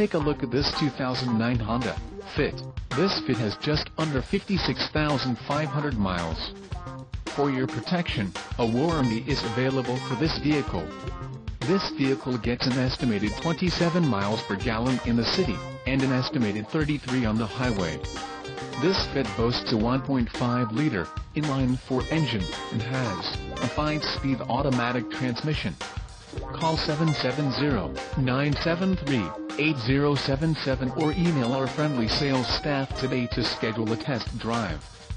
take a look at this 2009 Honda Fit. This Fit has just under 56,500 miles. For your protection, a warranty is available for this vehicle. This vehicle gets an estimated 27 miles per gallon in the city, and an estimated 33 on the highway. This Fit boasts a 1.5-liter, inline-four engine, and has a 5-speed automatic transmission. Call 770-973-8077 or email our friendly sales staff today to schedule a test drive.